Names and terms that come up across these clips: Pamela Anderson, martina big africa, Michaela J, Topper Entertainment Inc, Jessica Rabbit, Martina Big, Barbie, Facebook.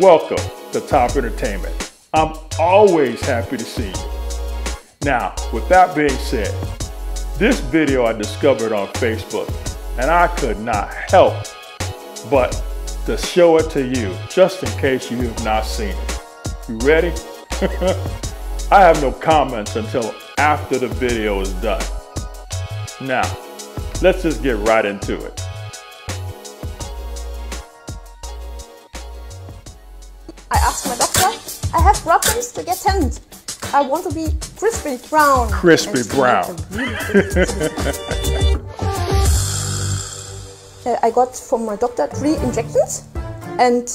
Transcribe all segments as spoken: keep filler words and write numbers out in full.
Welcome to Topper Entertainment. I'm always happy to see you. Now, with that being said, this video I discovered on Facebook, and I could not help but to show it to you, just in case you have not seen it. You ready? I have no comments until after the video is done. Now, let's just get right into it. I asked my doctor, I have problems to get tanned. I want to be crispy brown. Crispy brown. I got from my doctor three injections, and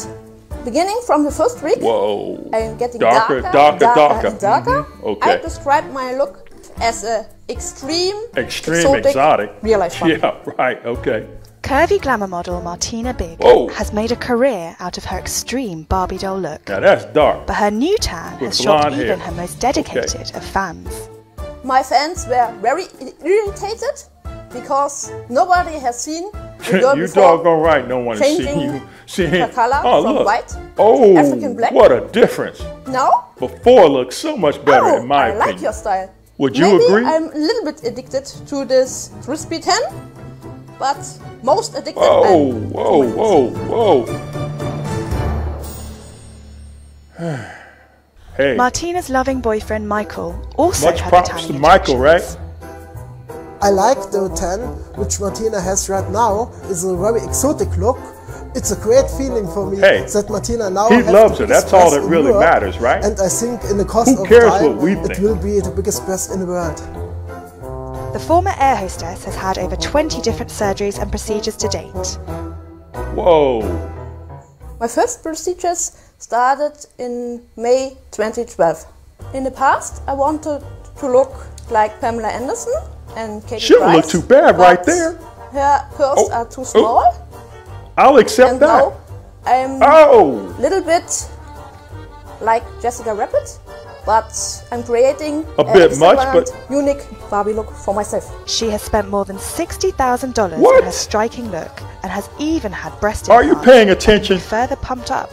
beginning from the first week, whoa, I'm getting darker, darker, darker, darker. darker. darker. Mm-hmm. Okay. I describe my look as a extreme, extreme exotic, exotic. real life body. Yeah, right. Okay. Curvy glamour model Martina Big Whoa. has made a career out of her extreme Barbie doll look. Now that's dark. But her new tan With has shocked hair. even her most dedicated okay. of fans. My fans were very irritated because nobody has seen the girl you doggone right, no one has seen you. Seeing her color oh, from look. white oh, to African black. What a difference! No, before looked so much better oh, in my I opinion. I like your style. Would you Maybe agree? I'm a little bit addicted to this crispy tan, but most addicted whoa, men. Whoa, whoa, whoa, whoa. Hey. Martina's loving boyfriend Michael also Much had props a tanning to Michael, right? I like the tan, which Martina has right now. It's a very exotic look. It's a great feeling for me hey, that Martina now he loves her. That's all that really world. matters, right? And I think in the cost Who of cares time, what we it think? will be the biggest best in the world. The former air hostess has had over twenty different surgeries and procedures to date. Whoa! My first procedures started in May twenty twelve. In the past, I wanted to look like Pamela Anderson and Katie She Price, don't look too bad right there. Her curves oh, are too small. Oh, I'll accept and that. Now I'm oh. a little bit like Jessica Rabbit. But I'm creating a, a bit much, but unique Barbie look for myself. She has spent more than sixty thousand dollars on her striking look and has even had breast implants. Are you paying attention? Further pumped up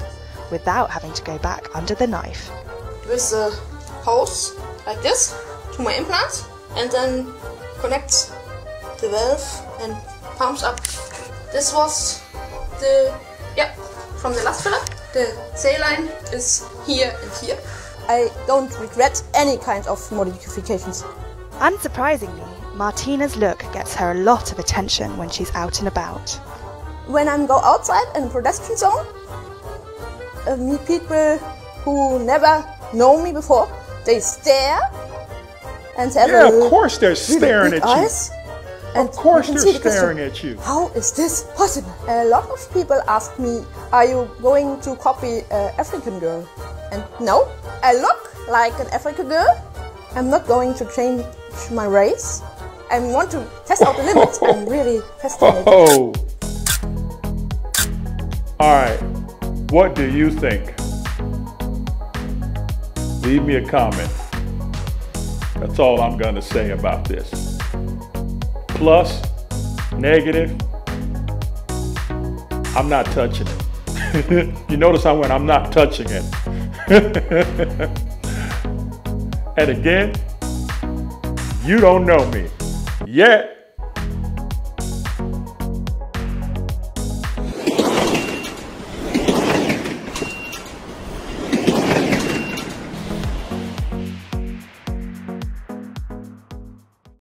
without having to go back under the knife. With a hose like this to my implant, and then connect the valve and pumps up. This was the yeah from the last filler. The saline is here and here. I don't regret any kind of modifications. Unsurprisingly, Martina's look gets her a lot of attention when she's out and about. When I go outside in a pedestrian zone, I meet people who never know me before. They stare and have yeah, a of course they're staring at eyes, you. And of course they're staring at you. How is this possible? A lot of people ask me, are you going to copy an African girl? And no, I look like an African girl. I'm not going to change my race. I want to test out the limits. I'm really fascinated. Oh. All right, what do you think? Leave me a comment. That's all I'm gonna say about this. Plus, negative, I'm not touching it. You notice I went, I'm not touching it. And again, you don't know me yet.